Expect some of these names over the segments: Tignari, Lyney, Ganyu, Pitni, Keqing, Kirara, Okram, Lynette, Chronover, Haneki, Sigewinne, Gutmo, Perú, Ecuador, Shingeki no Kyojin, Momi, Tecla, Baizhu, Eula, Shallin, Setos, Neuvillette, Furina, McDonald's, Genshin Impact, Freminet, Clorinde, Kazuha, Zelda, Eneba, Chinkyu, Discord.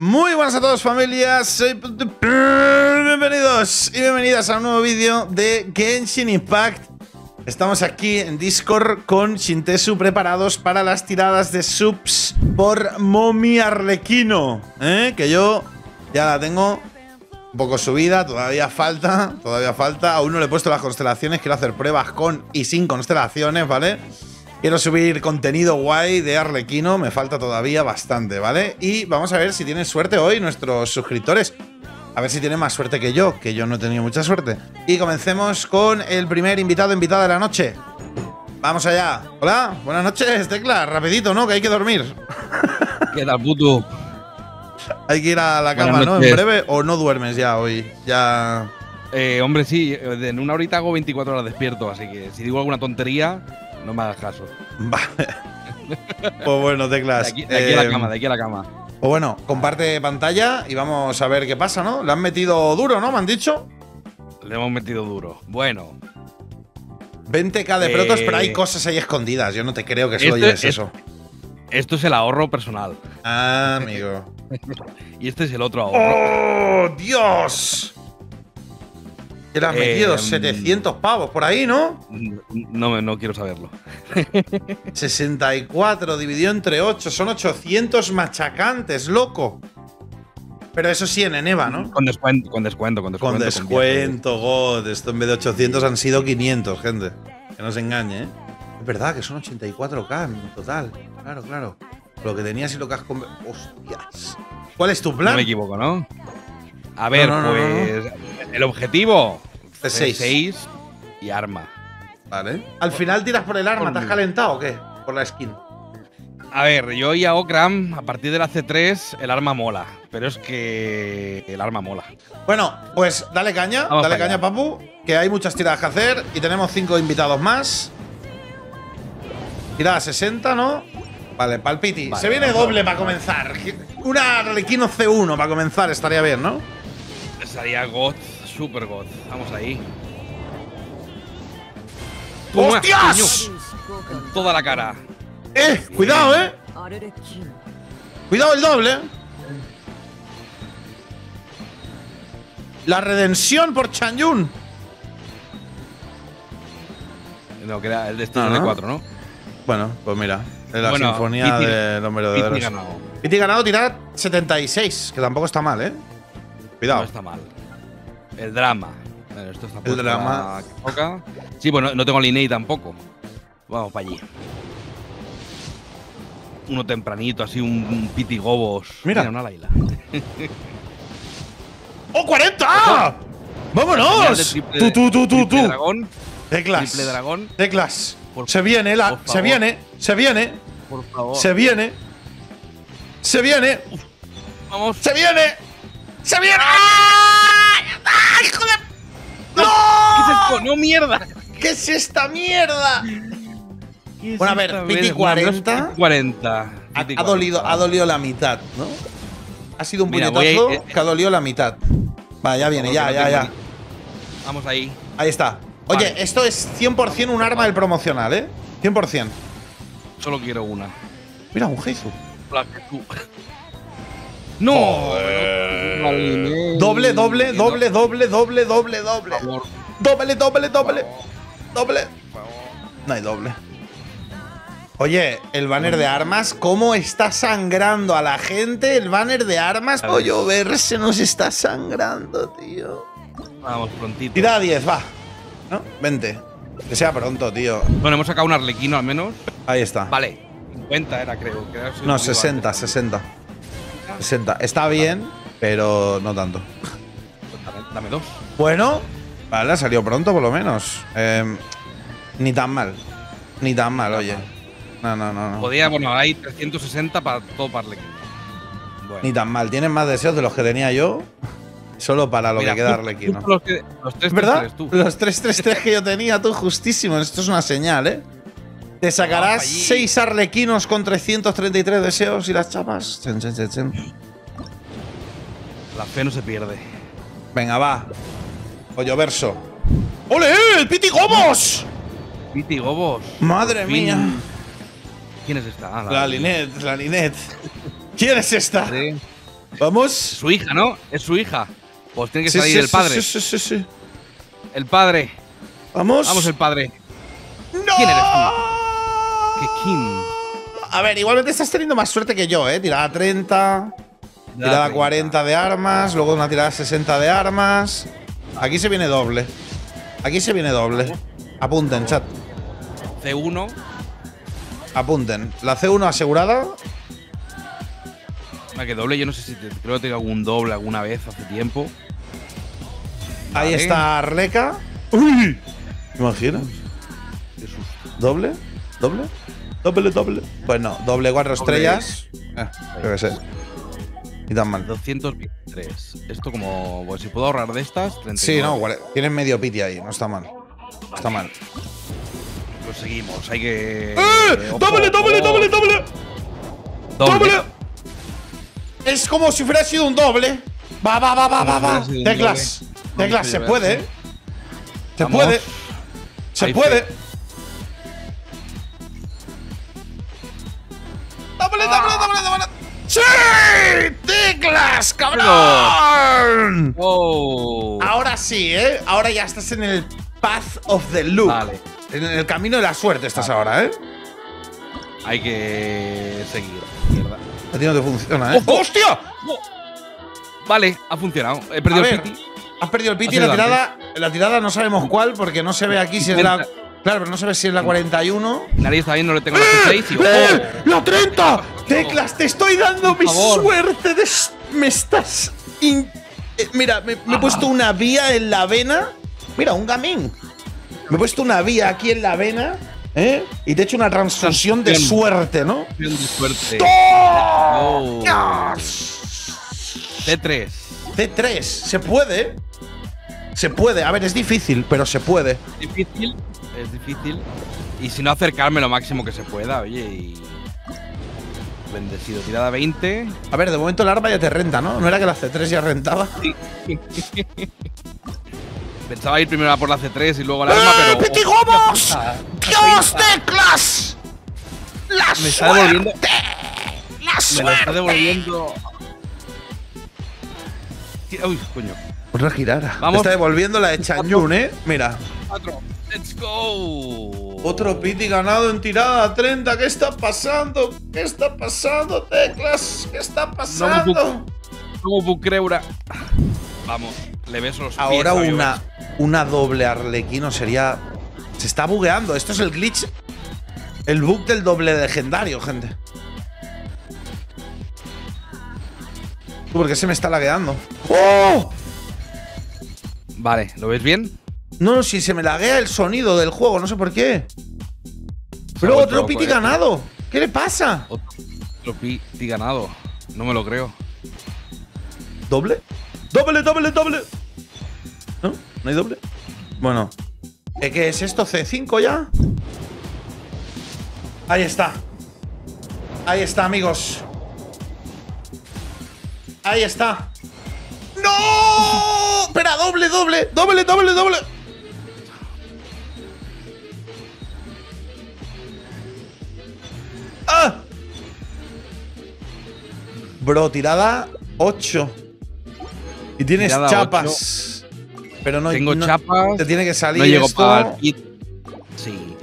Muy buenas a todos, familias, soy bienvenidos y bienvenidas a un nuevo vídeo de Genshin Impact. Estamos aquí en Discord con Shintesu preparados para las tiradas de subs por Momi Arlecchino, que yo ya la tengo un poco subida, todavía falta, aún no le he puesto las constelaciones, quiero hacer pruebas con y sin constelaciones, ¿vale? Quiero subir contenido guay de Arlecchino, me falta todavía bastante, ¿vale? Y vamos a ver si tienen suerte hoy nuestros suscriptores. A ver si tienen más suerte que yo no he tenido mucha suerte. Y comencemos con el primer invitado, invitada de la noche. Vamos allá. Hola, buenas noches, Tecla. Rapidito, ¿no? Que hay que dormir. ¿Qué tal, puto? Hay que ir a la cama, ¿no? En breve, ¿o no duermes ya hoy? Ya... hombre, sí. En una horita hago 24 horas despierto, así que si digo alguna tontería... no me hagas caso. Vale. Pues bueno, Teclas. De aquí a la cama, de aquí a la cama. Pues bueno, comparte pantalla y vamos a ver qué pasa, ¿no? Le han metido duro, ¿no? ¿Me han dicho? Le hemos metido duro. Bueno. 20k de protos, pero hay cosas ahí escondidas. Yo no te creo que solo lleves eso. Esto es el ahorro personal. Ah, amigo. Y este es el otro ahorro. ¡Oh, Dios! Te has metido 700 pavos por ahí, ¿no? No quiero saberlo. 64 dividido entre 8. Son 800 machacantes, loco. Pero eso sí, en Eneba, ¿no? Con descuento, con descuento, con descuento. Con descuento, God. Esto en vez de 800 han sido 500, gente. Que no se engañe, ¿eh? Es verdad que son 84k en total. Claro, claro. Lo que tenías y lo que has convertido. ¡Hostias! ¿Cuál es tu plan? No me equivoco, ¿no? A ver, no. El objetivo. C6 y arma. Vale. Al final tiras por el arma, ¿te has calentado o qué? Por la skin. A ver, yo y a Okram, a partir de la C3, el arma mola. Pero es que el arma mola. Bueno, pues dale caña, dale caña, papu, que hay muchas tiradas que hacer y tenemos 5 invitados más. Tirada 60, ¿no? Vale, palpiti. Vale, se viene doble para comenzar. Una Arlecchino C1 para comenzar estaría bien, ¿no? Estaría God, super God. Vamos ahí. ¡Hostias! En toda la cara. Cuidado, cuidado el doble. La redención por Chongyun. No, que era el destino de 4, ¿no? Bueno, pues mira. De la sinfonía de los merodeadores. Pitni ganado, tirar 76, que tampoco está mal, ¿eh? Cuidado. No está mal. El drama. Bueno, esto está el drama. Sí, bueno, no tengo Lyney tampoco. Vamos para allí. Uno tempranito, así un Piti Gobos. Mira. Mira, una Laila. ¡Oh, 40! ¡Ah! ¡Vámonos! Tú. Dragón. Teclas. Triple dragón. Teclas. Se viene. Por favor. Se viene. Uf. Vamos. Se viene. ¡Ah! ¡Hijo de! ¡No! ¡No, mierda! ¿Qué es esta mierda? Es bueno, a ver, Piti 40. Ha dolido la mitad, ¿no? Ha sido un puñetazo que ha dolido la mitad. Vale, ya viene, ya. Vamos ahí. Ahí está. Oye, vale. Esto es 100% un arma del promocional, ¿eh? 100%. Solo quiero una. Mira, un Heizu. ¡No! Doble. Doble. No hay doble. Oye, el banner de armas, ¿cómo está sangrando a la gente? El banner de armas, pollo verse, nos está sangrando, tío. Vamos, prontito. Tira a 10, va. ¿No? 20. Que sea pronto, tío. Bueno, hemos sacado un Arlecchino al menos. Ahí está. Vale. 50 era, creo. No, 60, 60. 60. Está bien, pero no tanto. Dame 2. Bueno. Vale, ha salido pronto por lo menos. Ni tan mal. Ni tan mal, oye. No. Podía, bueno, hay 360 para todo Arlecchino. Bueno. Ni tan mal. Tienen más deseos de los que tenía yo. Solo para lo que queda Arlecchino. ¿Verdad? Los 333 que yo tenía, tú, justísimo. Esto es una señal, ¿eh? Te sacarás 6 Arlecchinos con 333 deseos y las chapas. La fe no se pierde. Venga, va. Pollo verso. ¡Ole! ¡El Piti Gobos! Piti Gobos. Madre mía. ¿Quién es esta? La Lynette. ¿Quién es esta? Vamos. Su hija, ¿no? Es su hija. Pues tiene que salir el padre. Sí. El padre. Vamos. Vamos, el padre. ¡No! ¿Quién eres tú? Keqing. A ver, igualmente estás teniendo más suerte que yo, ¿eh? Tirada 30. Tirada 40 de armas. Luego una tirada 60 de armas. Aquí se viene doble. Aquí se viene doble. Apunten, chat. C1. Apunten. La C1 asegurada. Ah, que doble, yo no sé si creo que tengo algún doble alguna vez hace tiempo. Ahí está Arleca. ¡Uy! ¿Te imaginas? Qué susto. ¿Doble? ¿Doble? ¿Doble? Pues no, doble 4 estrellas. Creo que sé. Y tan mal. 223. Esto como… Pues si puedo ahorrar de estas… 39. Sí, no, tienes medio piti ahí. No está mal. No está mal. Pues seguimos. Hay que… ¡Eh! ¡Doble! Es como si hubiera sido un doble. Va. Teclas. Teclas, se puede. Se puede. Se puede. Doble. ¡Sí! ¡Teclas, cabrón! Wow. Ahora sí, ¿eh? Ahora ya estás en el path of the loop. Vale. En el camino de la suerte estás ahora, ¿eh? Hay que seguir. Mierda. A ti no te funciona, ¿eh? ¡Oh, ¡hostia! No. Vale, ha funcionado. He perdido el piti. Has perdido el piti y la tirada no sabemos cuál, porque no se ve aquí si es la… Claro, pero no se ve si es la 41. Nadie está viendo, le tengo la 6 y… ¡La 30! Teclas, te estoy dando mi suerte. Me estás… Mira, me he puesto una vía en la vena. Mira, un gamín. Me he puesto una vía aquí en la vena. ¿Eh? Y te he hecho una transfusión de suerte, ¿no? ¡Oh! No. C3. C3. Se puede. Se puede. A ver, es difícil, pero se puede. Es difícil. Y si no, acercarme lo máximo que se pueda, oye. Y… Bendecido. Tirada 20. A ver, de momento el arma ya te renta, ¿no? ¿No era que la C3 ya rentaba? Sí. Pensaba ir primero a por la C3 y luego a la arma, pero… ¡Pitigomos! ¡Dios, Teclas! ¡La suerte! Me la está devolviendo… Uy, coño. Otra Kirara. Me está devolviendo la de Chongyun, ¿eh? Mira. 4. ¡Let's go! Otro piti ganado en tirada 30. ¿Qué está pasando? ¿Qué está pasando, Teclas? ¿Qué está pasando? Como Bucreura. Vamos. Le beso los pies. Ahora una doble Arlecchino sería… Se está bugueando. Esto es el glitch. El bug del doble legendario, gente. ¿Por qué se me está lagueando? ¡Oh! Vale, ¿lo ves bien? No, si se me laguea el sonido del juego. No sé por qué. Pero otro piti ganado. ¿Qué le pasa? Otro piti ganado. No me lo creo. ¿Doble? ¡Doble! ¿No? ¿No hay doble? Bueno… ¿Qué es esto? ¿C5 ya? Ahí está. Ahí está, amigos. Ahí está. ¡No! Espera, doble. ¡Ah! Bro, tirada 8. Y tienes chapas. 8. Pero no, tengo chapas. Te tiene que salir. No llego para el pit. Sí.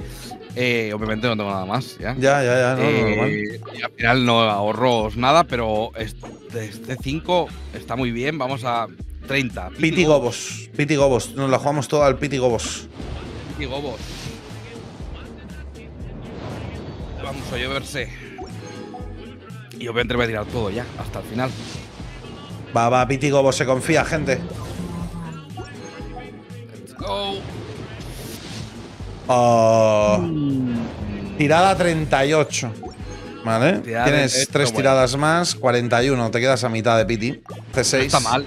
Obviamente no tengo nada más. Ya. No, y al final no ahorro nada, pero este 5 está muy bien. Vamos a 30. Pitigobos. Pitigobos. Nos la jugamos toda al Pitigobos. Pitigobos. Vamos a lloverse. Y obviamente voy a tirar todo ya, hasta el final. Va, Pitigobos se confía, gente. Tirada 38. Vale. Tienes 3 tiradas más. 41. Te quedas a mitad de piti. C6. No está mal.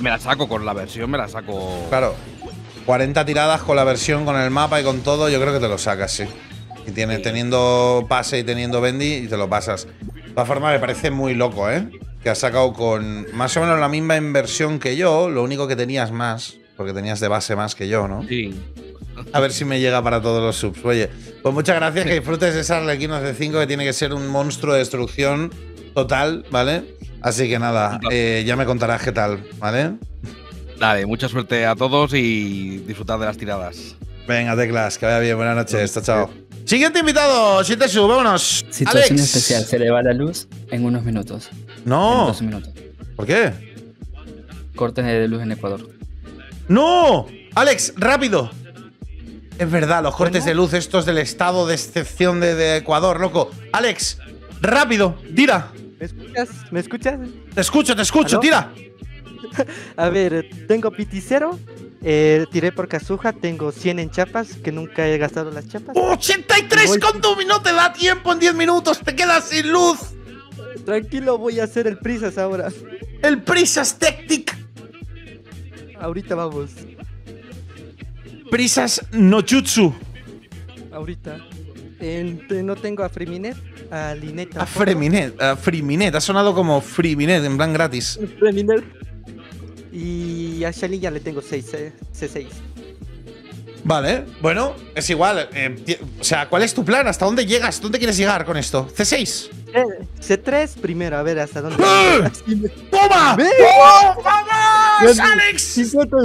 Me la saco con la versión. Me la saco. Claro. 40 tiradas con la versión, con el mapa y con todo. Yo creo que te lo sacas, sí. Y teniendo pase y teniendo bendy, y te lo pasas. De todas formas, me parece muy loco, ¿eh? Que has sacado con más o menos la misma inversión que yo. Lo único que tenías más. Porque tenías de base más que yo, ¿no? Sí. A ver si me llega para todos los subs. Oye, pues muchas gracias, que disfrutes de esa Arlecchino C5, que tiene que ser un monstruo de destrucción total, ¿vale? Así que nada, ya me contarás qué tal, ¿vale? Dale, mucha suerte a todos y disfrutad de las tiradas. Venga, Teclas, que vaya bien, buenas noches, chao, chao. Siguiente invitado, Shintesu, vámonos. Situación Alex. Especial, se le va la luz en unos minutos. No. En 12 minutos. ¿Por qué? Cortes de luz en Ecuador. ¡No! Alex, rápido. Es verdad, los cortes de luz estos del estado de excepción de Ecuador, loco. Alex, rápido, tira. ¿Me escuchas? ¿Me escuchas? Te escucho, ¿aló? Tira. A ver, tengo piticero. Tiré por Kazuha, tengo 100 en chapas, que nunca he gastado las chapas. ¡83 con tu no te da tiempo en 10 minutos! ¡Te quedas sin luz! Tranquilo, voy a hacer el prisas ahora. ¡El prisas tactic! Ahorita vamos. Prisas no jutsu. Ahorita. No tengo a Freminet, a Lynette. A Freminet, ha sonado como Freminet, en plan gratis. Freminet. Y a Shallin ya le tengo 6. Vale, bueno, es igual. O sea, ¿cuál es tu plan? ¿Hasta dónde llegas? ¿Dónde quieres llegar con esto? ¿C6? C3 primero, a ver hasta dónde… ¡Toma! ¡Oh, vamos, Alex! 50.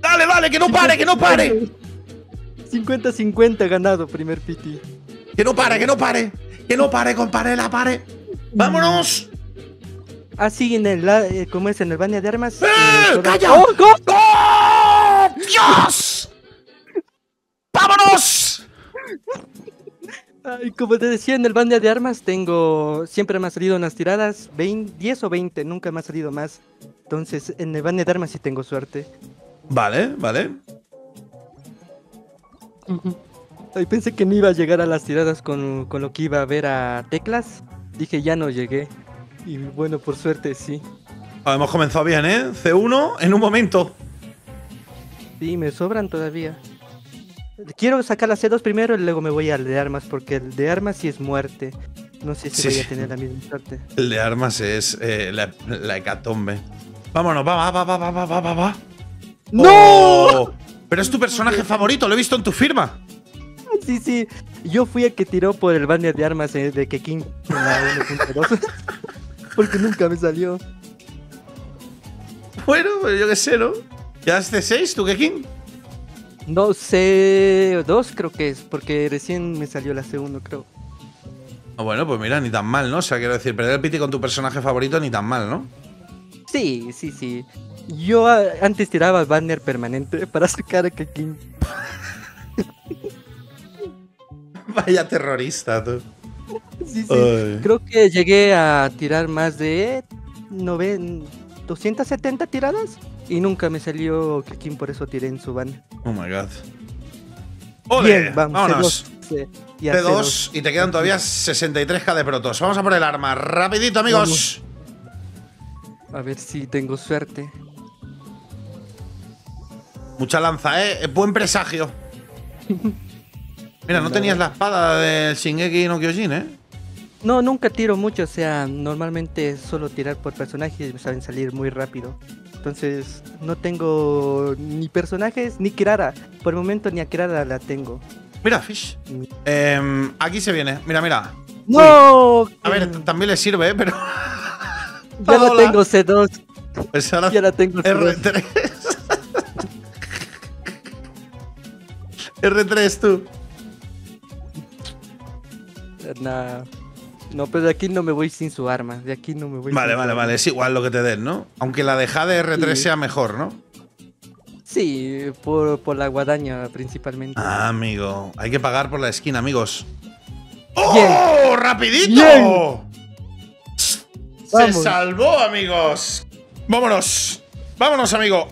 ¡Dale, dale, que no pare, que no pare! 50-50 ganado, primer piti. ¡Que no pare, que no pare! ¡Que no pare, compare, la pare! ¡Vámonos! Así en el… como es en el baño de armas… ¡Calla! ¡Oh, ¡oh, Dios! ¡Vámonos! Ay, como te decía, en el baño de armas tengo… Siempre me ha salido unas tiradas 20, 10 o 20, nunca me ha salido más. Entonces, en el baño de armas sí tengo suerte. Vale, vale. Ay, pensé que no iba a llegar a las tiradas con lo que iba a ver a Teclas. Dije, ya no llegué. Y bueno, por suerte, sí. Ah, hemos comenzado bien, ¿eh? C1 en un momento. Sí, me sobran todavía. Quiero sacar la C2 primero y luego me voy al de armas, porque el de armas sí es muerte. No sé si voy a tener la misma suerte. El de armas es la hecatombe. Vámonos, va. ¡No! Oh, pero es tu personaje favorito, lo he visto en tu firma. Sí, sí. Yo fui el que tiró por el banner de armas de Keqing en la 1.2. Porque nunca me salió. Bueno, yo qué sé, ¿no? ¿Ya es C6 tú, Keqing? No sé, C2 creo que es, porque recién me salió la C1, creo. Ah, bueno, pues mira, ni tan mal, ¿no? O sea, quiero decir, perder el piti con tu personaje favorito ni tan mal, ¿no? Sí, sí, sí. Yo antes tiraba el banner permanente para sacar a Keqing. Vaya terrorista, tú. Sí, sí. Ay. Creo que llegué a tirar más de 270 tiradas y nunca me salió Keqing, por eso tiré en su ban. Oh my god. ¡Ole! Bien, vamos, vámonos. C2 y te quedan todavía 63k de protos. Vamos a por el arma. Rapidito, amigos. Vamos. A ver si tengo suerte. Mucha lanza, ¿eh? Buen presagio. Mira, no tenías la espada del Shingeki no Kyojin, ¿eh? No, nunca tiro mucho, o sea, normalmente solo tirar por personajes y me saben salir muy rápido. Entonces, no tengo ni personajes ni Kirara. Por el momento ni a Kirara la tengo. Mira, Fish. Aquí se viene, mira, mira. ¡No! Uy. A ver, también le sirve, ¿eh? Pero… ya la tengo C2. Pues ahora ya la tengo C2. R3. R3, tú. Nah. No, pero de aquí no me voy sin su arma. De aquí no me voy. Vale, vale, vale. Es igual lo que te den, ¿no? Aunque la deja de R3 sea mejor, ¿no? Sí, por la guadaña principalmente. Ah, amigo. Hay que pagar por la skin, amigos. ¡Oh! Bien. ¡Rapidito! Bien. ¡Se salvó, amigos! ¡Vámonos! ¡Vámonos, amigo!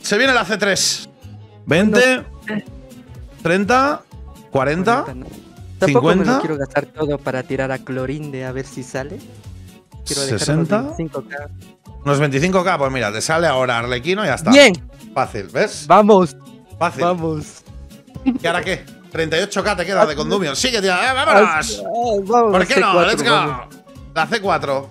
Se viene la C3. 20, 30, 40… 40 no. Tampoco 50, me lo quiero gastar todo para tirar a Clorinde a ver si sale. Quiero 60, unos 25k. Unos 25k, pues mira, te sale ahora Arlecchino y ya está. Bien. Fácil, ¿ves? Vamos. Fácil. Vamos. ¿Y ahora qué? 38k te queda de condumio. Sigue, tío. ¡Vámonos! Vamos. ¿Por qué C4, no? Let's go. Vamos. La C4.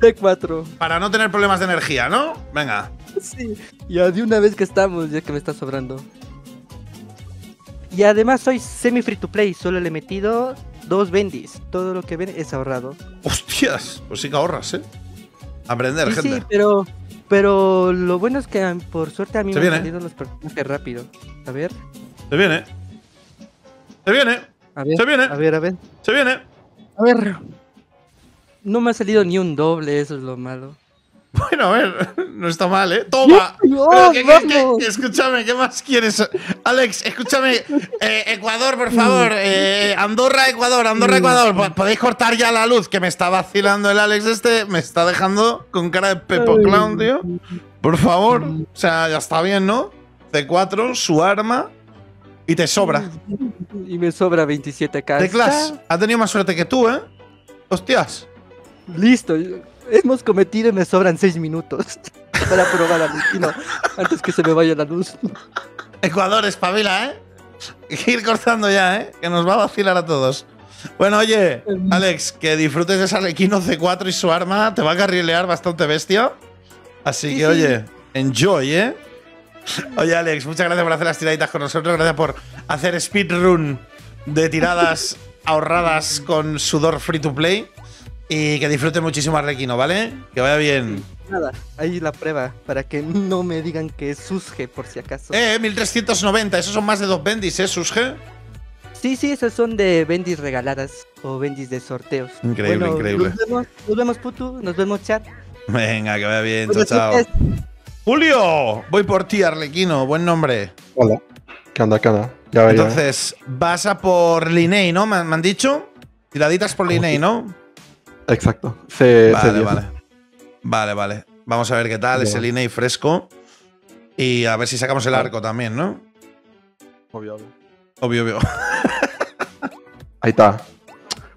C4. Para no tener problemas de energía, ¿no? Venga. Sí. Ya de una vez que estamos, ya que me está sobrando. Y además soy semi free to play, solo le he metido 2 bendis. Todo lo que ven es ahorrado. ¡Hostia! Hostias, pues sí que ahorras, ¿eh? Aprender, sí, gente. Sí, pero lo bueno es que por suerte a mí me han salido los personajes rápido. A ver. Se viene. Se viene. A ver, se viene. A ver, a ver. Se viene. A ver. No me ha salido ni un doble, eso es lo malo. Bueno, a ver, no está mal, ¿eh? ¡Toma! ¡Oh, ¿qué? Escúchame, ¿qué más quieres? Alex, escúchame. Ecuador, por favor. Andorra, Ecuador, Andorra, Ecuador. ¿Podéis cortar ya la luz? Que me está vacilando el Alex este. Me está dejando con cara de Pepo Clown, tío. Por favor. O sea, ya está bien, ¿no? C4, su arma. Y te sobra. Y me sobra 27k. Teclas, ha tenido más suerte que tú, ¿eh? Hostias. Listo. Hemos cometido y me sobran 6 minutos para probar al destino antes que se me vaya la luz. Ecuador, espabila, ¿eh? Hay que ir cortando ya, ¿eh? Que nos va a vacilar a todos. Bueno, oye, Alex, que disfrutes de ese Arlecchino C4 y su arma. Te va a carrilear bastante bestia. Así que, oye, enjoy, ¿eh? Oye, Alex, muchas gracias por hacer las tiraditas con nosotros. Gracias por hacer speedrun de tiradas ahorradas con sudor free to play. Y que disfrute muchísimo Arlecchino, ¿vale? Que vaya bien. Nada, ahí la prueba, para que no me digan que es Susge, por si acaso. 1390, esos son más de 2 bendis, ¿eh, Susge? Sí, sí, esos son de bendis regaladas o bendis de sorteos. Increíble, bueno, increíble. Nos vemos, Putu, nos vemos, chat. Venga, que vaya bien, bueno, chao, chao. Julio, voy por ti, Arlecchino, buen nombre. Hola, ¿qué onda, qué onda? Ya vería. Entonces, vas a por Lyney, ¿no? ¿Me han dicho? Tiraditas por Lyney, ¿no? Exacto. Vale. Vamos a ver qué tal ese Lyney fresco. Y a ver si sacamos el arco también, ¿no? Obvio. Ahí está.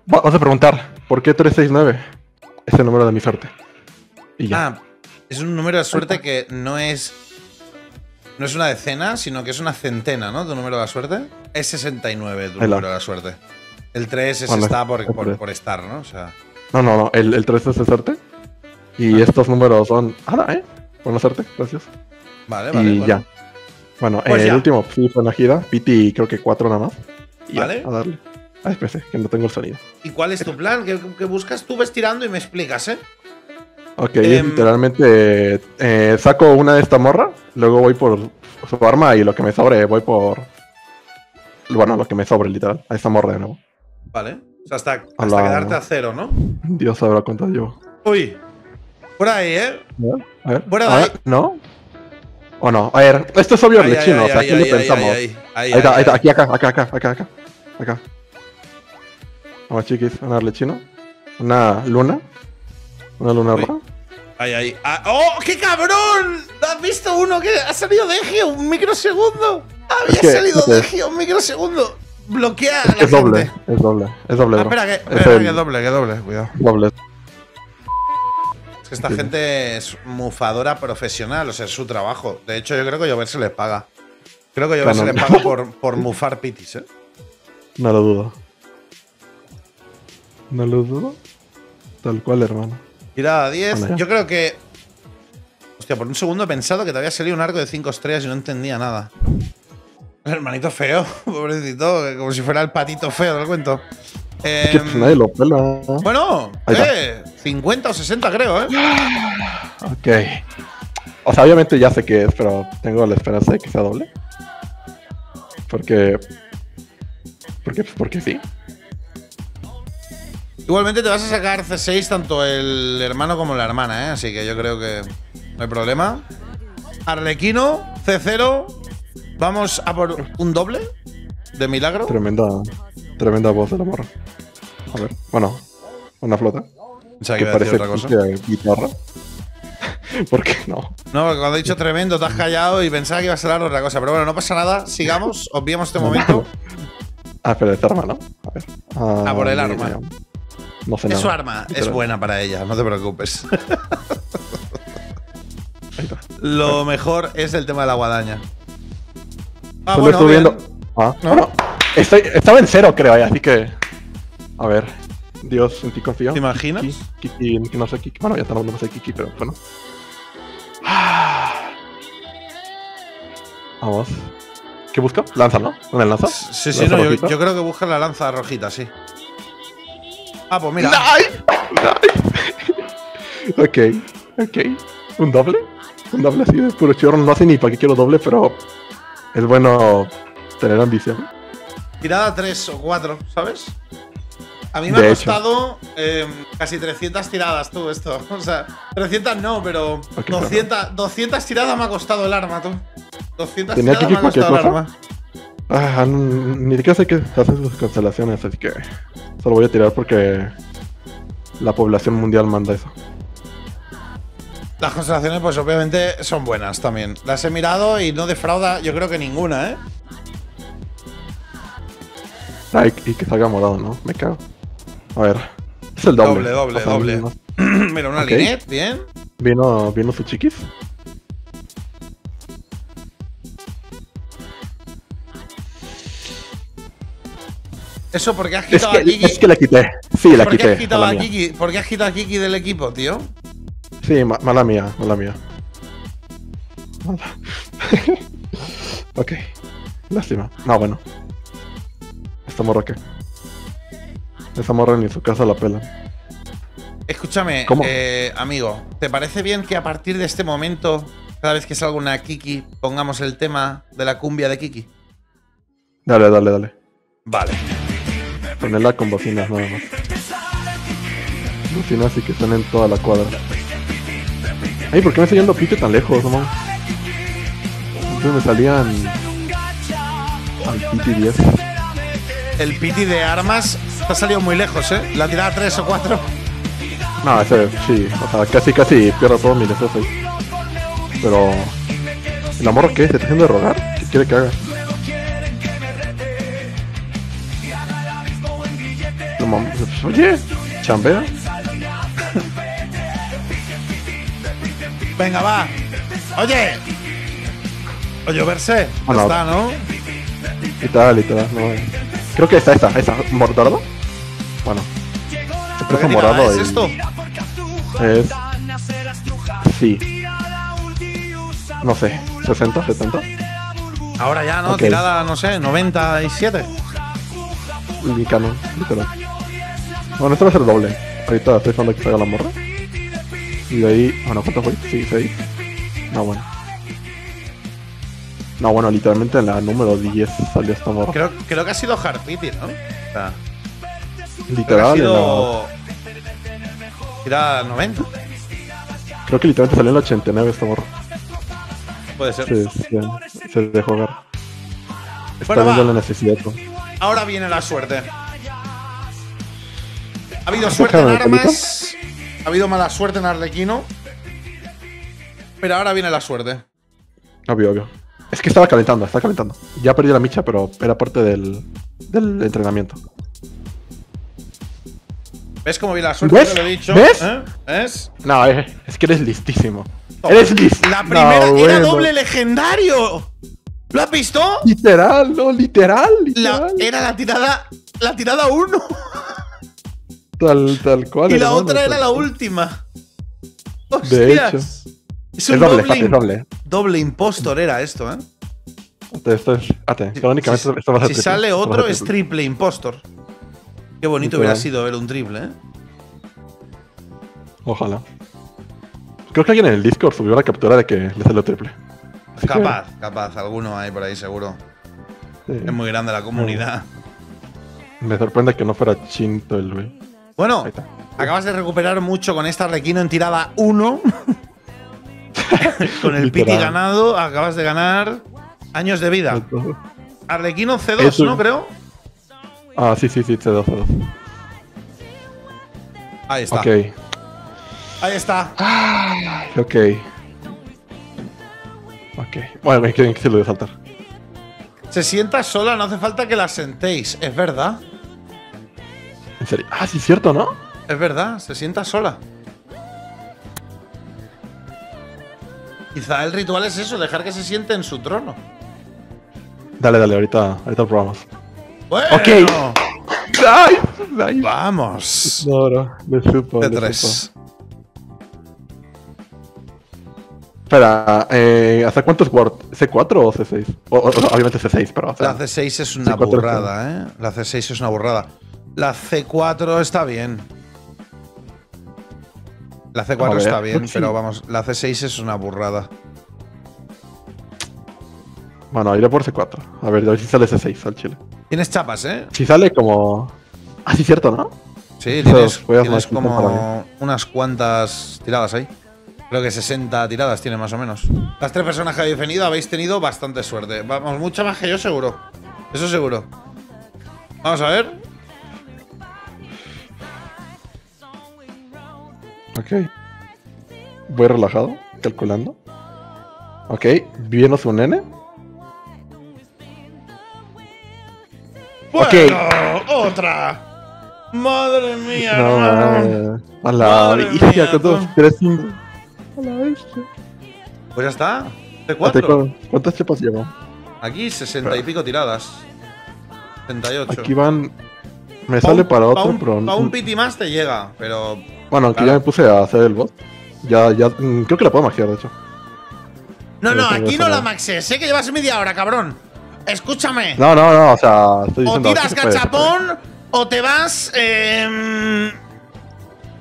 Vamos a preguntar, ¿por qué 369? Es el número de mi suerte. Y ya. Ah, es un número de suerte que no es… No es una decena, sino que es una centena, ¿no? Tu número de la suerte. Es 69 tu número de la suerte. El 3 es está por estar, ¿no? O sea… No, el 3 es de suerte. Y estos números son… ¡Hala, eh! Buena suerte, gracias. Vale. Y ya. Bueno, pues el último sí fue una gira. Piti, creo que 4 nada más. Y vale. Ya, a darle. Ay, espérate, que no tengo el sonido. ¿Y cuál es tu plan? ¿Qué buscas? Tú ves tirando y me explicas, ¿eh? Ok, literalmente… saco una de esta morra, luego voy por su arma y lo que me sobre voy por… Bueno, lo que me sobre, literal. A esta morra de nuevo. Vale. O sea, hasta quedarte a cero, ¿no? Dios sabrá cuánto llevo. Uy. Por ahí, ¿eh? A ver. Por ahí. ¿No? ¿O no? A ver, esto es obvio Arlecchino. O sea, aquí le pensamos. Ahí está. Aquí, acá. Vamos, chiquis. Un Arlecchino. Una luna. Una luna roja. Ahí. Ah, ¡oh, qué cabrón! ¿Has visto uno que ha salido de Egeo un microsegundo? Bloquea a la gente. Es doble. Espera, que es doble, cuidado. Doble. Es que esta gente es mufadora profesional, o sea, es su trabajo. De hecho, yo creo que Llover se les paga. Creo que Llover se les paga por mufar pitis, ¿eh? No lo dudo. Tal cual, hermano. Tirada 10. Vale. Yo creo que… Hostia, por un segundo he pensado que te había salido un arco de 5 estrellas y no entendía nada. El hermanito feo, pobrecito, como si fuera el patito feo del cuento. Nadie lo pela. Bueno, 50 o 60 creo, ¿eh? Ok. O sea, obviamente ya sé qué es, pero tengo la esperanza de que sea doble. Porque sí. Igualmente te vas a sacar C6 tanto el hermano como la hermana, ¿eh? Así que yo creo que no hay problema. Arlecchino, C0… Vamos a por un doble de milagro. Tremenda voz de la morra. A ver, bueno, una flota. O sea, que parece otra cosa. Guitarra. ¿Por qué no? No, porque cuando he dicho tremendo te has callado y pensaba que iba a ser otra cosa. Pero bueno, no pasa nada. Sigamos, obviemos este momento. Pero esta arma, ¿no? A ver. A por el arma. No sé nada. Es su arma, es buena para ella, no te preocupes. Lo mejor es el tema de la guadaña. Bueno, estoy viendo. No. Estaba en cero, creo, así que… A ver… Dios, en ti confío. ¿Te imaginas? Kiki, no sé Kiki… Bueno, ya estamos, no sé Kiki, pero bueno. Vamos. ¿Qué busca? Lanza, ¿no? ¿Una lanza? Sí, lanza, no, yo creo que busca la lanza rojita, sí. Pues mira… ¡Ay! Ok, ok. ¿Un doble? Un doble así de puro chorro. No sé ni para qué quiero doble, pero es bueno tener ambición. Tirada 3 o 4, ¿sabes? A mí me ha costado casi 300 tiradas, tú, esto. O sea, 300 no, pero okay, 200 tiradas me ha costado el arma, tú. 200 tiradas me ha costado el arma. Ah, ni siquiera sé qué hacen sus cancelaciones, así que solo voy a tirar porque la población mundial manda eso. Las cancelaciones, pues obviamente son buenas también. Las he mirado y no defrauda, yo creo que ninguna, ¿eh? Ah, y que salga morado, ¿no? Me cago. A ver, es el doble. Doble, o sea, doble, doble. Mira, una okay. Lynette, bien. Vino su chiquis. Eso porque has quitado a Kiki. Es que la quité. Sí, la quité. ¿Por qué has quitado a Kiki del equipo, tío? Sí, mala mía, mala mía. Mala. Ok. Lástima. No, bueno. ¿Esta morra qué? Esa morra ni su casa la pela. Escúchame, amigo. ¿Te parece bien que a partir de este momento, cada vez que salga una Kiki, pongamos el tema de la cumbia de Kiki? Dale, dale, dale. Vale. Ponerla con bocinas nada más. Bocinas y que están en toda la cuadra. Ay, ¿por qué me estoy yendo Pito tan lejos, mamá? Entonces me salían al Piti 10. El Piti de armas te ha salido muy lejos, ¿eh? La tirada 3 o 4. No, ese sí. O sea, casi pierdo todo mi deseo. Pero... ¿el amor qué? ¿Se está haciendo de rogar? ¿Qué quiere que haga? Oye, chambea. Venga, va. Oye. Oye, verse. No, está, ¿no? Y tal. No. Creo que esta. ¿Mordardo? Bueno. ¿Qué morado es esto? Es... sí. No sé. ¿60? ¿70? Ahora ya, ¿no? Okay. Tirada, no sé, 97. Mi canon, literal. Bueno, esto va a ser doble. Ahorita estoy esperando que salga la morra. Y de ahí... bueno, ¿cuánto fue? Sí, 6. No, bueno. No, bueno, literalmente en la número 10 salió esta morra. Creo que ha sido Hard Pity, ¿no? O sea, literal ha sido... ¿era 90? Creo que literalmente salió en la 89 esta morra. Puede ser. Sí, se dejó ver. Está viendo la necesidad. Ahora viene la suerte. Ha habido suerte en armas, ha habido mala suerte en Arlecchino, pero ahora viene la suerte. Obvio. Es que estaba calentando. Ya perdí la micha, pero era parte del entrenamiento. ¿Ves cómo viene la suerte? ¿Ves? Te lo he dicho. ¿Ves? ¿Ves? No, es que eres listísimo. Oh. ¡Eres listísimo! ¡La primera no, era bueno. Doble legendario! ¿Lo has visto? Literal, no, literal. Era la tirada 1. Tal cual. Y la hermano, otra era la última. ¡Hostias! De hecho, es un doble. Doble impostor era esto, ¿eh? Si sale otro es triple impostor. Qué bonito hubiera sido ver un triple, ¿eh? Ojalá. Creo que alguien en el Discord subió la captura de que le salió triple. Así capaz. Alguno hay por ahí seguro. Sí. Es muy grande la comunidad. Me sorprende que no fuera Chinto el güey. Bueno, acabas de recuperar mucho con esta Arlecchino en tirada 1. Con el Piti ganado, acabas de ganar años de vida. Arlecchino C2, eso... ¿no? Creo. Ah, sí, C2. Ahí está. Ok. Ahí está. Ah, ok. Bueno, me quieren que se lo voy a saltar. Se sienta sola, no hace falta que la sentéis. Es verdad. ¿En serio? Ah, sí, es cierto, ¿no? Es verdad, se sienta sola. Quizá el ritual es eso, dejar que se siente en su trono. Dale, ahorita probamos. Bueno. ¡Ok! ¡Ay! ¡Vamos! No, le supo. T3. Espera, ¿hasta cuántos Word? ¿C4 o C6? Obviamente C6, pero… o sea, la C6 es una burrada, ¿eh? La C4 está bien. La C4 está bien, pero vamos, la C6 es una burrada. Bueno, iré por C4. A ver si sale C6 al chile. Tienes chapas, ¿eh? Si sale como… Ah, sí, cierto, ¿no? Sí, tienes como unas cuantas tiradas ahí. Creo que 60 tiradas tiene más o menos. Las tres personas que habéis venido habéis tenido bastante suerte. Vamos, mucha más que yo seguro. Eso seguro. Vamos a ver. Ok. Voy relajado, calculando. Ok, viene su nene. Bueno, okay. Otra. Madre mía, no, hermano. A la hija con todos tres. Pues ya está. C4. ¿Cuántas chapas llevo? Aquí 60 y pico tiradas. 78. Aquí van… Me sale para otro, pero… Para un piti más te llega, pero… Bueno, aquí ya me puse a hacer el bot. Ya… Creo que la puedo maxear, de hecho. No, no, aquí no la maxees. Sé que llevas media hora, cabrón. Escúchame. No, no, no, o sea… Estoy diciendo, o tiras gachapón o te vas…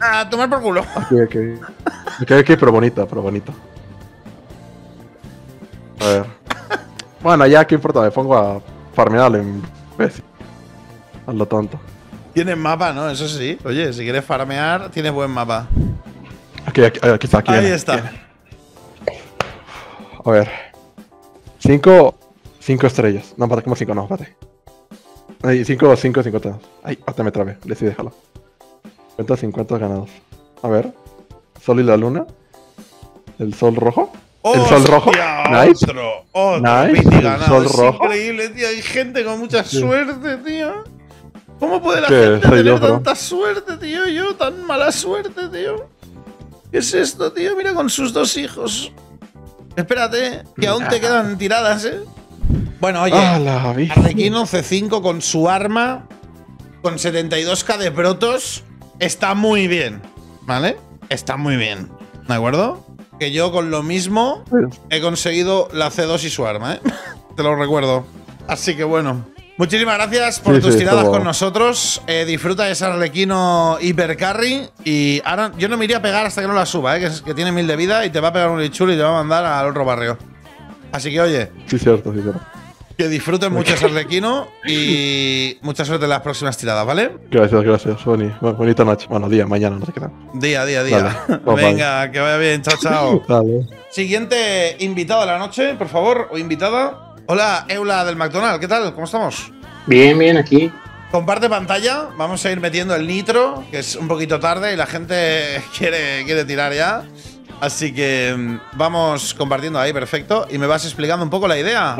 a tomar por culo. Ok, pero bonita, A ver. Bueno, ya, ¿qué importa? Me pongo a farmear en vez. A lo tonto. Tienes mapa, ¿no? Eso sí. Oye, si quieres farmear, tienes buen mapa. Aquí está, aquí. Ahí está. A ver. 5 estrellas. No, para, como 5 no, espérate. 5 3. Ay, hasta me trabé. Decidí déjalo. 50 ganados. A ver. Sol y la luna. El sol rojo. El sol rojo. Nice. El sol rojo. Increíble, tío. Hay gente con mucha suerte, tío. ¿Cómo puede la gente tener tanta suerte, tío? Yo, tan mala suerte, tío. ¿Qué es esto, tío? Mira, con sus dos hijos. Espérate, que aún te quedan tiradas, ¿eh? Bueno, oye. Arlecchino C5 con su arma. Con 72k de brotos. Está muy bien, ¿vale? Está muy bien, ¿de acuerdo? Que yo con lo mismo he conseguido la C2 y su arma, ¿eh? Te lo recuerdo. Así que bueno. Muchísimas gracias por tus tiradas con nosotros. Disfruta de ese Arlecchino hipercarry. Y ahora yo no me iría a pegar hasta que no la suba, ¿eh? Que tiene 1000 de vida y te va a pegar un lichul y te va a mandar al otro barrio. Así que oye. Sí, cierto, sí, cierto. Que disfruten mucho ese Arlecchino y mucha suerte en las próximas tiradas, ¿vale? Gracias, gracias, Sony. Bonita noche. Bueno, día, mañana, no sé qué tal. Día. Dale. Venga, que vaya bien. Chao, chao. Dale. Siguiente invitado de la noche, por favor, o invitada. Hola, Eula del McDonald's. ¿Qué tal? ¿Cómo estamos? Bien, bien, aquí. Comparte pantalla. Vamos a ir metiendo el nitro, que es un poquito tarde y la gente quiere tirar ya. Así que vamos compartiendo ahí, perfecto. Y me vas explicando un poco la idea.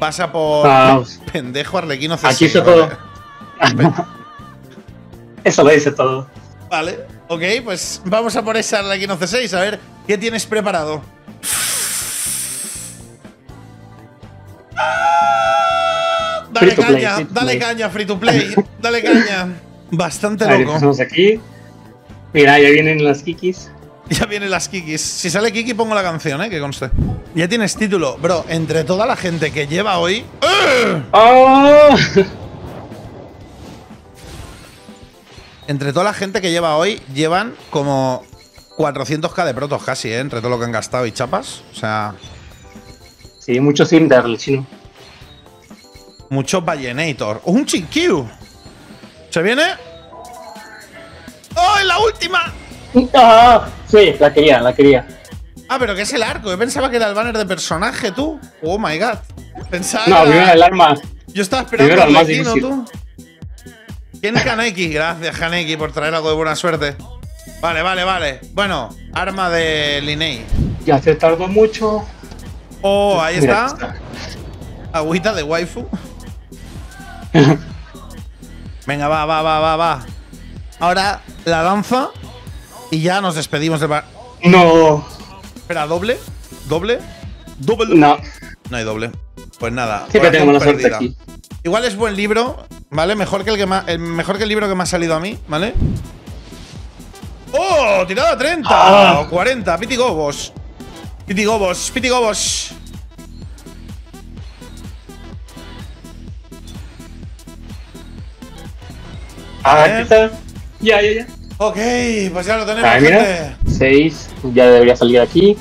Pasa por pendejo Arlecchino C5. Aquí hizo todo. Eso lo dice todo. Vale, ok, pues vamos a por ese Arlecchino C6. A ver, ¿qué tienes preparado? Dale caña, dale caña, free to play. Dale caña. Bastante loco. Estamos aquí. Mira, ya vienen las kikis. Ya vienen las kikis. Si sale kiki, pongo la canción, que conste. Ya tienes título, bro. Entre toda la gente que lleva hoy… ¡Oh! Entre toda la gente que lleva hoy, llevan como 400k de protos casi, ¿eh? Entre todo lo que han gastado y chapas. O sea… Sí, mucho sin darle, chino. Mucho Ballenator. ¡Oh, un Chinkyu! ¿Se viene? ¡Oh, es la última! Ah, sí, la quería, Ah, pero que es el arco. Yo pensaba que era el banner de personaje, tú. Oh my god. Pensaba. No, primero el arma. Yo estaba esperando al Arlecchino, tú. ¿Quién es Haneki? Gracias, Haneki, por traer algo de buena suerte. Vale, vale, vale. Bueno, arma de Lyney. Ya se tardó mucho. Oh, ahí está. Agüita de waifu. Venga, va. Ahora la danza. Y ya nos despedimos del bar. No. Espera, ¿doble? ¿Doble? No. No hay doble. Pues nada. Siempre tengo la suerte aquí. Igual es buen libro, ¿vale? Mejor que el libro que me ha salido a mí, ¿vale? ¡Oh! Tirada 30 o 40. Pitigobos. Ah, ¿qué tal? Ya. Ok, pues ya lo tenemos. Ahí, mira, 6, ya debería salir aquí.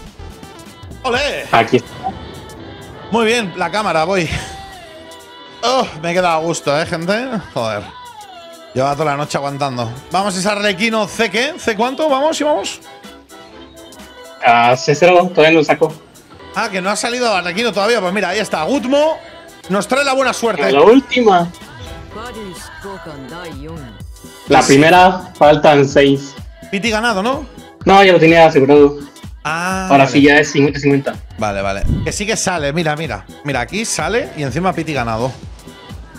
¡Olé! Aquí está. Muy bien, la cámara, voy. Oh, me he quedado a gusto, gente. Joder. Llevaba toda la noche aguantando. Vamos a ese Arlecchino C, ¿qué? ¿C cuánto? ¿Vamos y vamos? C02, todavía no lo saco. Ah, que no ha salido Arlecchino todavía. Pues mira, ahí está. Gutmo nos trae la buena suerte. La última. La primera, faltan 6. Piti ganado, ¿no? No, ya lo tenía asegurado. Ah, ahora vale. Sí ya es 50-50. Vale, vale. Que sí que sale, mira, mira. Mira, aquí sale y encima Piti ganado.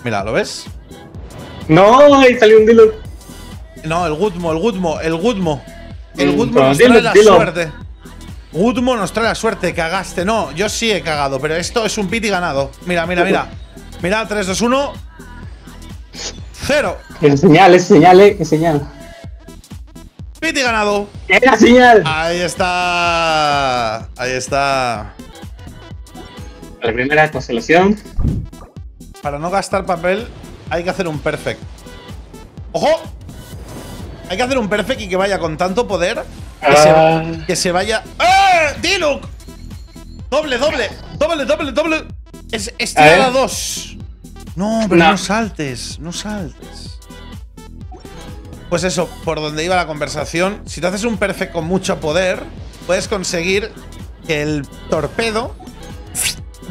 Mira, ¿lo ves? No, ahí salió un Dilo. No, el Gutmo, el Gutmo, el Gutmo. El Gutmo nos trae la suerte. Gutmo nos trae la suerte, cagaste. No, yo sí he cagado, pero esto es un Piti ganado. Mira, mira, mira. Mira, 3, 2, 1… ¡Cero! Es señal, es señal. Piti ganado. ¡Era señal! Ahí está. Ahí está. La primera constelación. Para no gastar papel, hay que hacer un perfect. ¡Ojo! Hay que hacer un perfect y que vaya con tanto poder que se vaya. ¡Ah! ¡Diluc! ¡Doble, doble! ¡Doble, doble, doble! Es tirada 2. No, pero no saltes, no saltes. Pues eso, por donde iba la conversación. Si te haces un perfect con mucho poder, puedes conseguir que el torpedo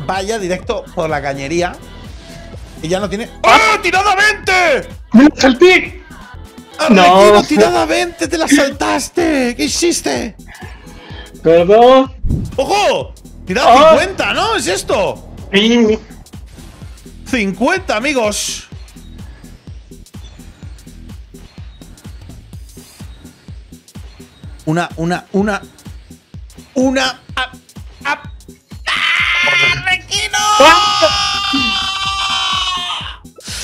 vaya directo por la cañería. Y ya no tiene… ¡Ah! ¡Oh, tirada 20! ¡Me la salté! ¡No! ¡Tirada 20! ¡Te la saltaste! ¿Qué hiciste? Perdón. ¡Ojo! ¡Tirada 50! ¿No? ¿Es esto? Sí. 50, amigos. ¡Arlecchino!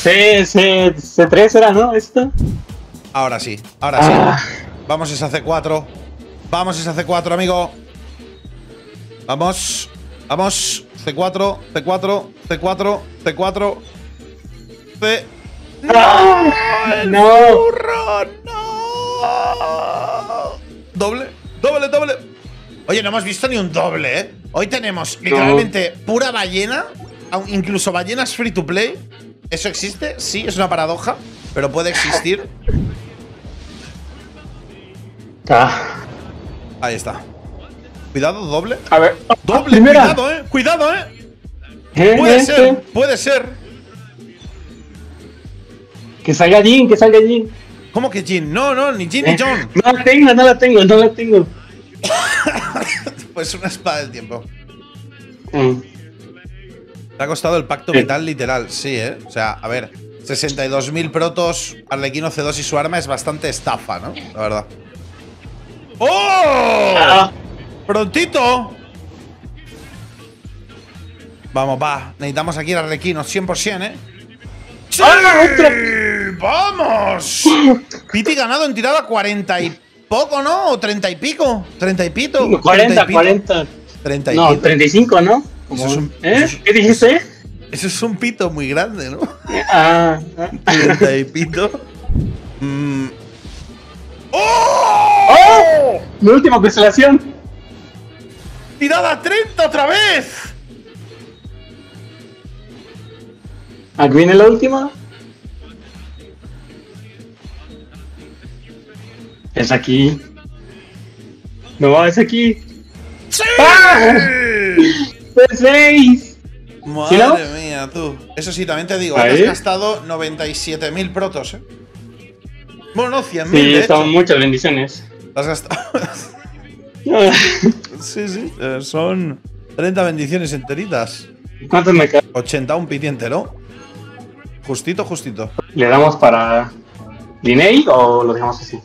C3 era, ¿no? Esto. Ahora sí, ahora sí. Vamos esa C4. Vamos esa C4, amigo. Vamos. Vamos. C4, C4, C4, C4, C… ¡No! ¡No! ¡Burro! ¡No! ¡Doble! ¡Doble, doble! Oye, no hemos visto ni un doble, ¿eh? Hoy tenemos literalmente pura ballena, incluso ballenas free to play. ¿Eso existe? Sí, es una paradoja, pero puede existir. Ahí está. Cuidado, doble. A ver. Doble, cuidado, cuidado, Puede ser, puede ser. Que salga Jin, que salga Jin. ¿Cómo que Jin? No, no, ni Jin ni John. No la tengo, no la tengo, no la tengo. Pues una espada del tiempo. Te ha costado el pacto vital literal, sí, O sea, a ver, 62.000 protos, Arlecchino C2 y su arma es bastante estafa, ¿no? La verdad. ¡Oh! ¡Prontito! Vamos, va. Necesitamos aquí el Arlecchino 100%, ¡Sí! ¡Vamos! Piti ganado en tirada 40 y poco, ¿no? ¿O 30 y pico? ¿30 y pito? 40, 40. 30 y no, pito. 35, ¿no? Eso es un, ¿qué dijiste? Eso es un pito muy grande, ¿no? 30 y pito. ¡Oh! Mi última constelación. ¡Tirada 30 otra vez! Aquí viene la última. Es aquí. No, es aquí. ¡Sí! ¡Ah! ¡C6! Madre mía, tú. Eso sí, también te digo, has gastado 97.000 protos, Bueno, no, 100.000. Sí, son muchas bendiciones. Has gastado… Sí, sí, son 30 bendiciones enteritas. ¿Cuántos me quedan? 81 piti entero. Justito, justito. ¿Le damos para Lyney o lo dejamos así?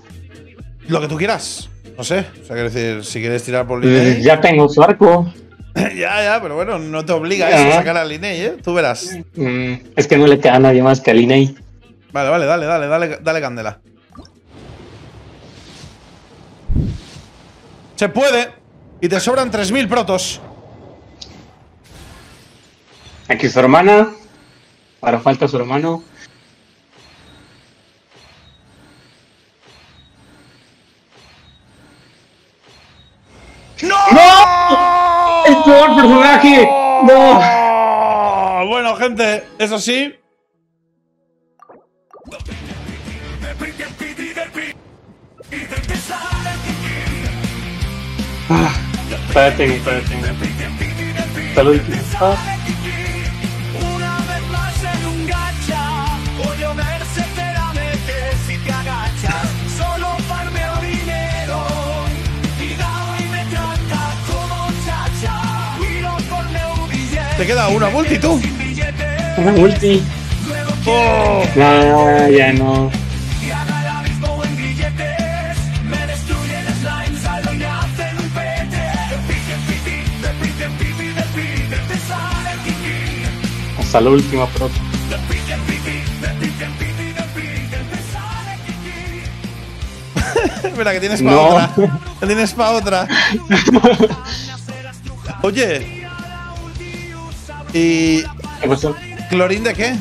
Lo que tú quieras. No sé. O sea, quiero decir, si quieres tirar por Lyney… Ya tengo su arco. ya, pero bueno, no te obliga a sacar a Lyney, Tú verás. Es que no le queda a nadie más que a Lyney. Vale, vale, dale candela. Se puede. Y te sobran 3.000 protos. Aquí su hermana. Ahora falta su hermano. peor personaje! ¡No! Bueno, gente, eso sí. Salud. Te queda una multi, tú. Una multi. Oh. No, ya no. Hasta la última pronto. Espera, que tienes para otra. Que tienes para otra. Oye. ¿Y qué pasó? ¿Clorinde qué?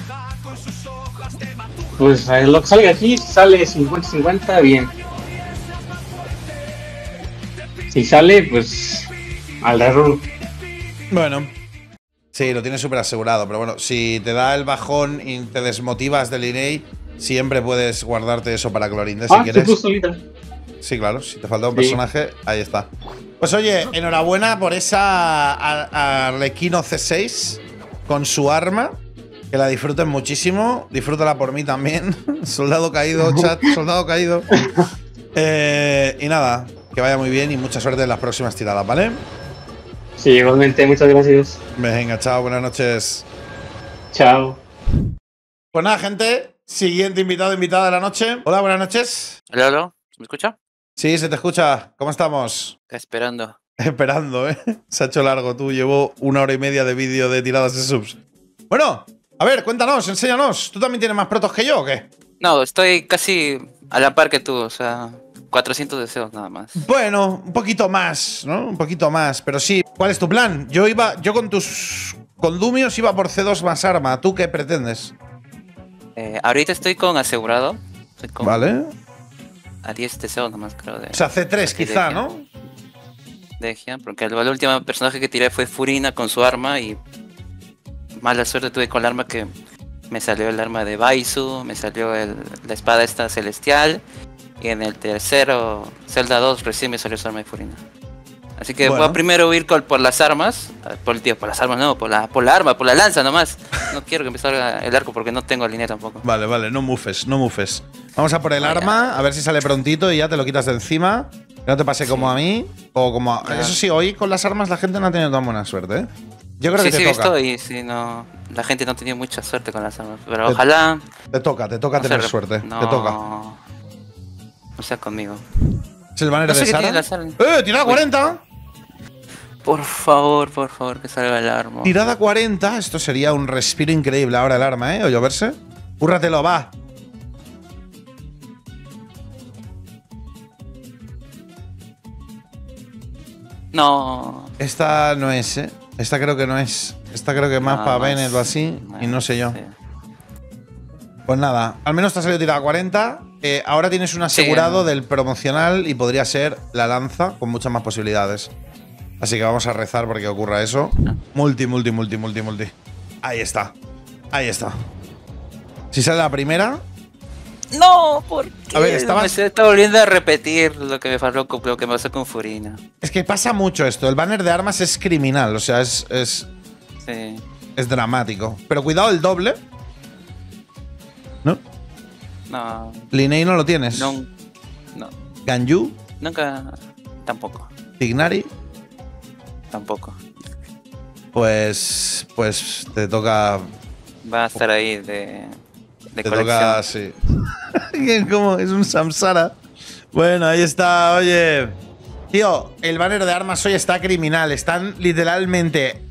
Pues lo que sale aquí, sale 50-50, bien. Si sale, pues al error. Bueno. Sí, lo tienes súper asegurado, pero bueno, si te da el bajón y te desmotivas de Lyney, siempre puedes guardarte eso para Clorinde si quieres. Tú solita. Sí, claro, si te falta un personaje, ahí está. Pues oye, enhorabuena por esa Arlecchino C6 con su arma. Que la disfruten muchísimo. Disfrútala por mí también. Soldado caído, chat. Soldado caído. Y nada, que vaya muy bien y mucha suerte en las próximas tiradas, ¿vale? Sí, igualmente. Muchas gracias. Venga, chao. Buenas noches. Chao. Pues nada, gente. Siguiente invitado, invitada de la noche. Hola, buenas noches. Hola, hola. ¿Me escucha? Sí, se te escucha. ¿Cómo estamos? Esperando. Esperando, ¿eh? Se ha hecho largo, tú. Llevo 1 hora y media de vídeo de tiradas de subs. Bueno, a ver, cuéntanos, enséñanos. ¿Tú también tienes más protos que yo o qué? No, estoy casi a la par que tú. O sea, 400 deseos nada más. Bueno, un poquito más, ¿no? Un poquito más, pero sí. ¿Cuál es tu plan? Yo con tus condumios iba por C2 más arma. ¿Tú qué pretendes? Ahorita estoy con asegurado. Estoy con vale. A 10 deseos nomás, creo. O sea, C3 quizá, ¿no? Deja, porque el último personaje que tiré fue Furina con su arma y mala suerte tuve con el arma que me salió el arma de Baizhu, me salió la espada esta celestial y en el tercero, Zelda 2, recién me salió su arma de Furina. Así que voy a primero ir por las armas, por las armas no, por la arma, por la lanza nomás. No quiero que me salga el arco porque no tengo línea tampoco. Vale, vale, no mufes, no mufes. Vamos a por el arma, a ver si sale prontito y ya te lo quitas de encima. Que no te pase como a mí o como a... Eso sí, hoy con las armas la gente no ha tenido tan buena suerte, ¿eh? Yo creo que te toca. Sí, sí, no. La gente no ha tenido mucha suerte con las armas, pero ojalá... Te toca tener suerte, te toca. No sea conmigo. ¿Es el banner de Sara? ¡Tirada 40! Por favor, que salga el arma. Tirada 40, esto sería un respiro increíble ahora el arma, ¿eh? O lloverse. Cúrratelo, va. No. Esta no es, ¿eh? Esta creo que no es. Esta creo que más para Bennett o así. Y no sé yo. Sí. Pues nada, al menos te ha salido tirada 40. Ahora tienes un asegurado del promocional y podría ser la lanza con muchas más posibilidades. Así que vamos a rezar porque ocurra eso. Multi. Ahí está. Ahí está. Si sale la primera... No, porque me está volviendo a repetir lo que me faltó, lo que me pasó con Furina. Es que pasa mucho esto. El banner de armas es criminal, o sea, es dramático. Pero cuidado el doble. ¿No? No. Lyney no lo tienes. No. No. Ganyu. Nunca. Tampoco. Tignari. Tampoco. Pues te toca. Va a estar ahí de colección. Toca, sí. ¿Cómo? Es un samsara. Bueno, ahí está, oye. Tío, el banner de armas hoy está criminal. Están literalmente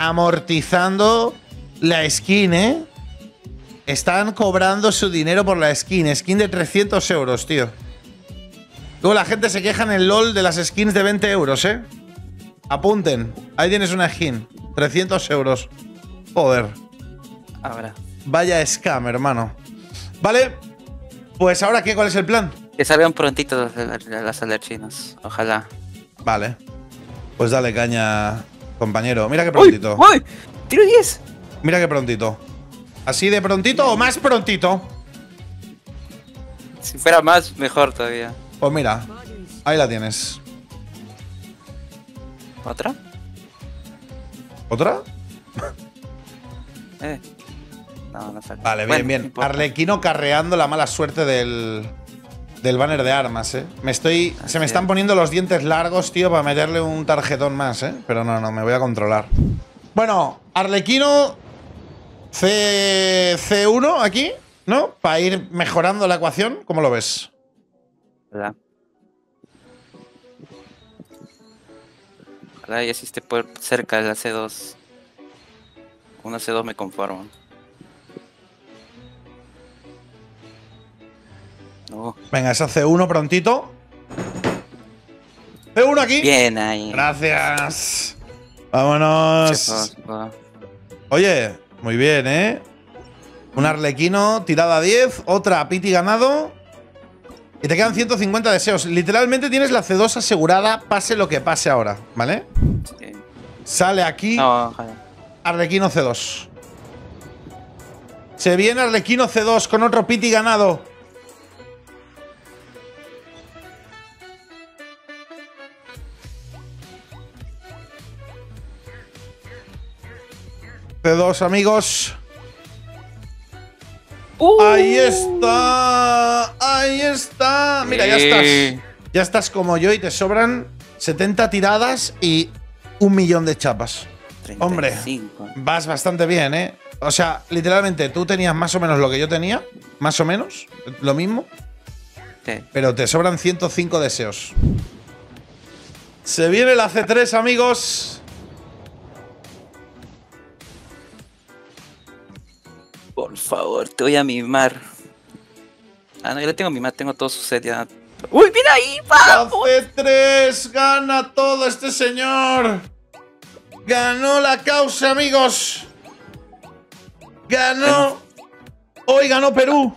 amortizando la skin, ¿eh? Están cobrando su dinero por la skin. Skin de 300 euros, tío. Luego la gente se queja en el LOL de las skins de 20 euros, ¿eh? Apunten. Ahí tienes una skin. 300 euros. Joder. Ahora. Vaya scam, hermano. Vale, pues ahora ¿cuál es el plan? Que salgan prontito las alerchinas, ojalá. Vale, pues dale caña compañero. Mira qué prontito. ¡Uy! ¡Tiro 10! Mira qué prontito. ¿Así de prontito o más prontito? Si fuera más, mejor todavía. Pues mira, ahí la tienes. ¿Otra? ¿Otra? No, no sale. Vale, bueno, bien, bien. Arlecchino carreando la mala suerte del banner de armas, eh. Se me están poniendo los dientes largos, tío, para meterle un tarjetón más, eh. Pero no, no, me voy a controlar. Bueno, Arlecchino C1 aquí, ¿no? Para ir mejorando la ecuación, ¿cómo lo ves? ¿Verdad? Ojalá ya esté por cerca de la C2. Una C2 me conformo. No. Venga, esa C1 prontito. C1 aquí. Bien ahí. Gracias. Vámonos. Oye, muy bien, ¿eh? Un Arlecchino, tirada 10. Otra Pity ganado. Y te quedan 150 deseos. Literalmente tienes la C2 asegurada, pase lo que pase ahora, ¿vale? Sí. Sale aquí. No, Arlecchino C2. Se viene Arlecchino C2 con otro Pity ganado. C2, amigos. Ahí está. Ahí está. Mira, ya estás. Ya estás como yo y te sobran 70 tiradas y 1.000.000 de chapas. 35. Hombre, vas bastante bien, ¿eh? O sea, literalmente tú tenías más o menos lo que yo tenía. Más o menos, lo mismo. Sí. Pero te sobran 105 deseos. Se viene la C3, amigos. Por favor, te voy a mimar. Ah, no, yo le tengo mimar, tengo todo su set ya. ¡Uy, mira ahí! ¡Vamos! La C3 gana todo este señor. Ganó la causa, amigos. Ganó. Hoy ganó Perú.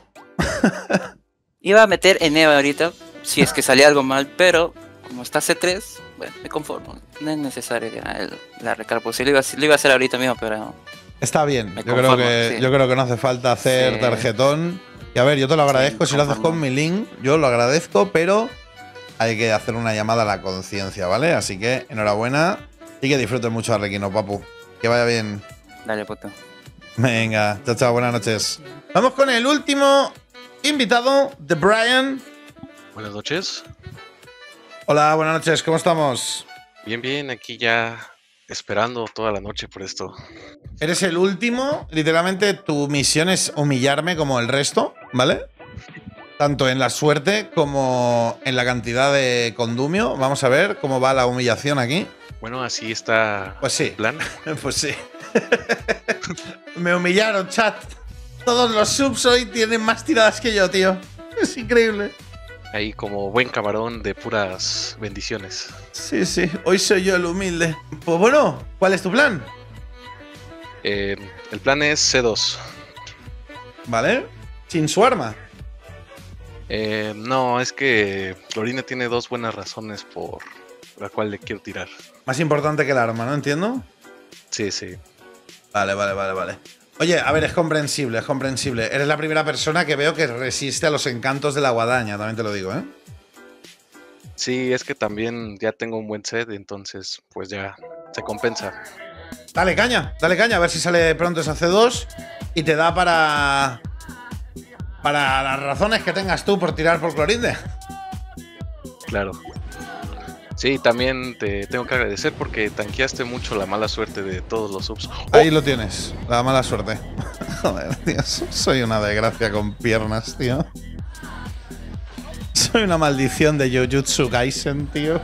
Iba a meter Eneba ahorita, si es que salía algo mal, pero como está C3, bueno, me conformo. No es necesario la recargo. Sí, lo iba a hacer ahorita mismo, pero no. Está bien, yo creo que no hace falta hacer tarjetón. Y a ver, yo te lo agradezco, si lo haces con mi link, yo lo agradezco, pero hay que hacer una llamada a la conciencia, ¿vale? Así que enhorabuena y que disfrutes mucho, Arlecchino, papu. Que vaya bien. Dale, puto. Venga, chao, chao, buenas noches. Vamos con el último invitado de Brian. Buenas noches. Hola, buenas noches, ¿cómo estamos? Bien, bien, aquí ya esperando toda la noche por esto. Eres el último, literalmente tu misión es humillarme como el resto, ¿vale? Tanto en la suerte como en la cantidad de condumio. Vamos a ver cómo va la humillación aquí. Bueno, así está. Pues sí. Plan. Pues sí. Me humillaron, chat. Todos los subs hoy tienen más tiradas que yo, tío. Es increíble. Ahí como buen camarón de puras bendiciones. Sí, sí. Hoy soy yo el humilde. Pues bueno, ¿cuál es tu plan? El plan es C2. ¿Vale? ¿Sin su arma? No, es que Clorinde tiene dos buenas razones por la cual le quiero tirar. Más importante que el arma, ¿no? ¿Entiendo? Sí, sí. Vale, vale, vale, vale. Oye, a ver, es comprensible, es comprensible. Eres la primera persona que veo que resiste a los encantos de la guadaña, también te lo digo, ¿eh? Sí, es que también ya tengo un buen set, entonces pues ya se compensa. Dale caña, a ver si sale pronto esa C2 y te da para las razones que tengas tú por tirar por Clorinde. Claro. Sí, también te tengo que agradecer porque tanqueaste mucho la mala suerte de todos los subs. Ahí lo tienes, la mala suerte. Joder, tío, soy una desgracia con piernas, tío. Soy una maldición de Jujutsu Kaisen, tío.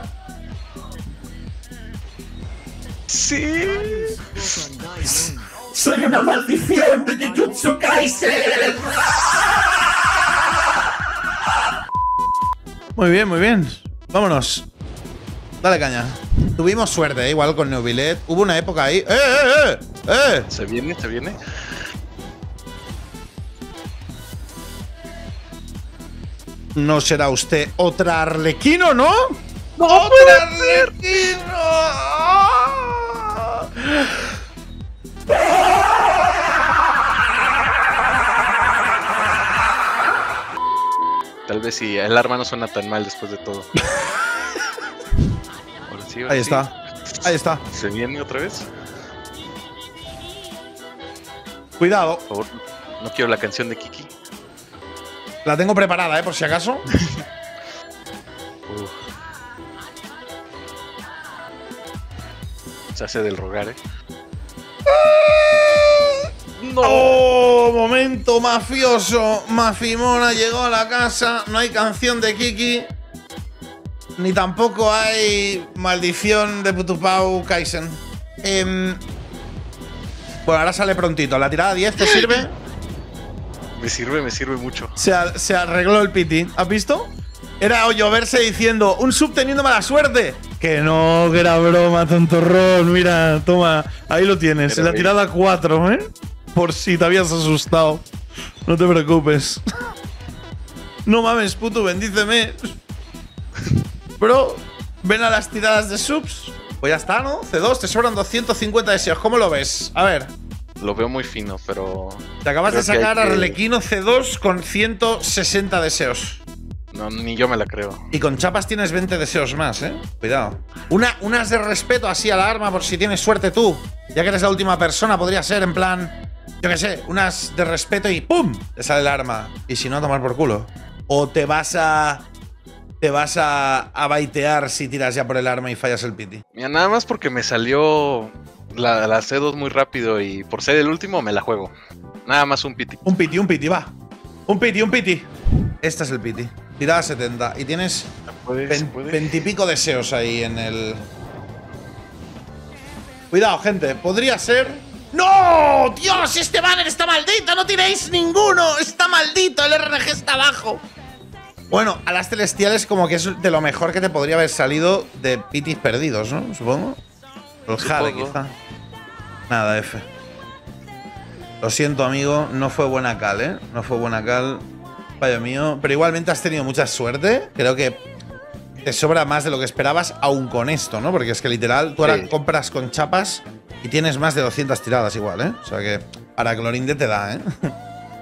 Sí. Soy una maldición de Jujutsu Kaisen. Muy bien, muy bien. Vámonos. Dale caña. Tuvimos suerte, igual con Neuvillette. Hubo una época ahí. ¡Eh! Se viene, se viene. No será usted otra Arlecchino, ¿no? ¡No! ¡Otra Arlecchino! de si el arma no suena tan mal después de todo. Ahora sí, ahora ahí sí. Está, ahí está. ¿Se viene otra vez? Cuidado. Por favor, no quiero la canción de Kiki. La tengo preparada, por si acaso. Se hace del rogar, ¡No! ¡Oh! Momento mafioso. Mafimona llegó a la casa. No hay canción de Kiki. Ni tampoco hay maldición de Putupau Kaisen. Bueno, ahora sale prontito. ¿La tirada 10 te sirve? Me sirve mucho. Se arregló el piti. ¿Has visto? Era lloverse diciendo, un sub teniendo mala suerte. Que no, que era broma, tontorrón. Mira, toma, ahí lo tienes. En la tirada 4, Por si te habías asustado. No te preocupes. No mames, puto, bendíceme. Bro, ven a las tiradas de subs. Pues ya está, ¿no? C2, te sobran 250 deseos. ¿Cómo lo ves? A ver. Lo veo muy fino, pero… Te acabas de sacar a Arlecchino C2 con 160 deseos. No, ni yo me la creo. Y con chapas tienes 20 deseos más, Cuidado. Unas de respeto así a la arma por si tienes suerte tú. Ya que eres la última persona, podría ser en plan… Yo qué sé, unas de respeto y ¡pum! Te sale el arma. Y si no, a tomar por culo. O te vas a… Te vas a baitear si tiras ya por el arma y fallas el piti. Mira, nada más porque me salió la C2 muy rápido y por ser el último me la juego. Nada más un piti. Un piti, va. Un piti. Este es el piti. Tirada 70. Y tienes 20 y pico deseos ahí en el… Cuidado, gente. Podría ser… ¡No! ¡Dios! ¡Este banner está maldito! ¡No tiréis ninguno! ¡Está maldito! El RNG está abajo. Bueno, a las celestiales como que es de lo mejor que te podría haber salido de pitis perdidos, ¿no? Supongo. El jade, quizá. Nada, F. Lo siento, amigo. No fue buena cal, No fue buena cal. Vaya mío. Pero igualmente has tenido mucha suerte. Creo que te sobra más de lo que esperabas, aún con esto, ¿no? Porque es que literal, tú ahora compras con chapas y tienes más de 200 tiradas igual, O sea que para Clorinde te da,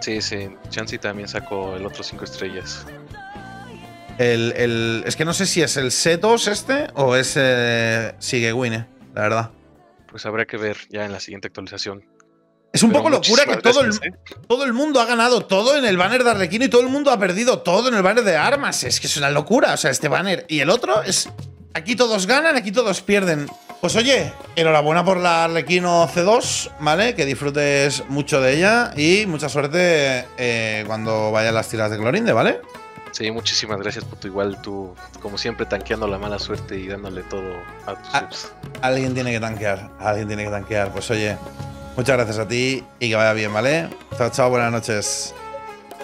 Sí, sí. Chansey también sacó el otro 5 estrellas. Es que no sé si es el Setos este o es Sigewinne, la verdad. Pues habrá que ver ya en la siguiente actualización. Es un poco locura que todo el mundo ha ganado todo en el banner de Arlecchino y todo el mundo ha perdido todo en el banner de armas. Es que es una locura, o sea, este banner. Y el otro es… Aquí todos ganan, aquí todos pierden. Pues oye, enhorabuena por la Arlecchino C2, ¿vale? Que disfrutes mucho de ella y mucha suerte cuando vayan las tiras de Clorinde, ¿vale? Sí, muchísimas gracias por tu igual, tú como siempre tanqueando la mala suerte y dándole todo a tus subs. Alguien tiene que tanquear, Pues oye, muchas gracias a ti y que vaya bien, ¿vale? Chao, chao, buenas noches.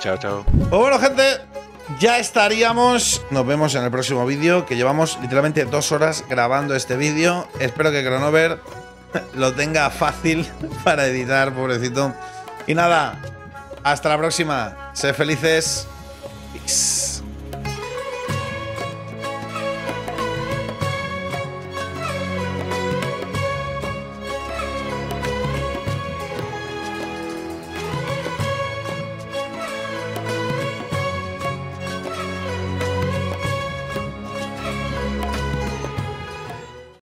Chao, chao. Pues bueno, gente, ya estaríamos. Nos vemos en el próximo vídeo, que llevamos literalmente 2 horas grabando este vídeo. Espero que Chronover lo tenga fácil para editar, pobrecito. Y nada, hasta la próxima. Sed felices. Peace.